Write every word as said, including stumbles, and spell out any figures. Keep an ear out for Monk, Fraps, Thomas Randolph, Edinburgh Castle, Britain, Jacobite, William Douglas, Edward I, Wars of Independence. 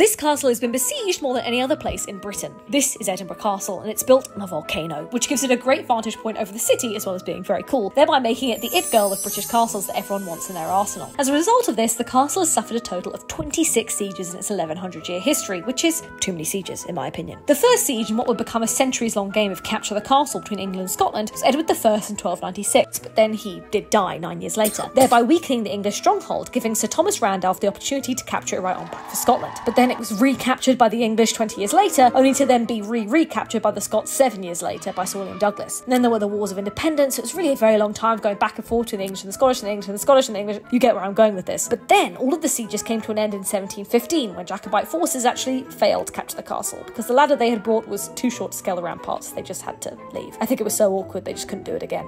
This castle has been besieged more than any other place in Britain. This is Edinburgh Castle, and it's built on a volcano, which gives it a great vantage point over the city as well as being very cool, thereby making it the it girl of British castles that everyone wants in their arsenal. As a result of this, the castle has suffered a total of twenty-six sieges in its eleven hundred year history, which is too many sieges in my opinion. The first siege in what would become a centuries-long game of capture the castle between England and Scotland was Edward the first in twelve ninety-six, but then he did die nine years later, thereby weakening the English stronghold, giving Sir Thomas Randolph the opportunity to capture it right on back for Scotland. But then it was recaptured by the English twenty years later, only to then be re-recaptured by the Scots seven years later by Sir William Douglas. And then there were the Wars of Independence, so it was really a very long time going back and forth to the English and the Scottish and the English and the Scottish and the English. You get where I'm going with this. But then all of the sieges came to an end in seventeen fifteen, when Jacobite forces actually failed to capture the castle, because the ladder they had brought was too short to scale the ramparts, so they just had to leave. I think it was so awkward they just couldn't do it again.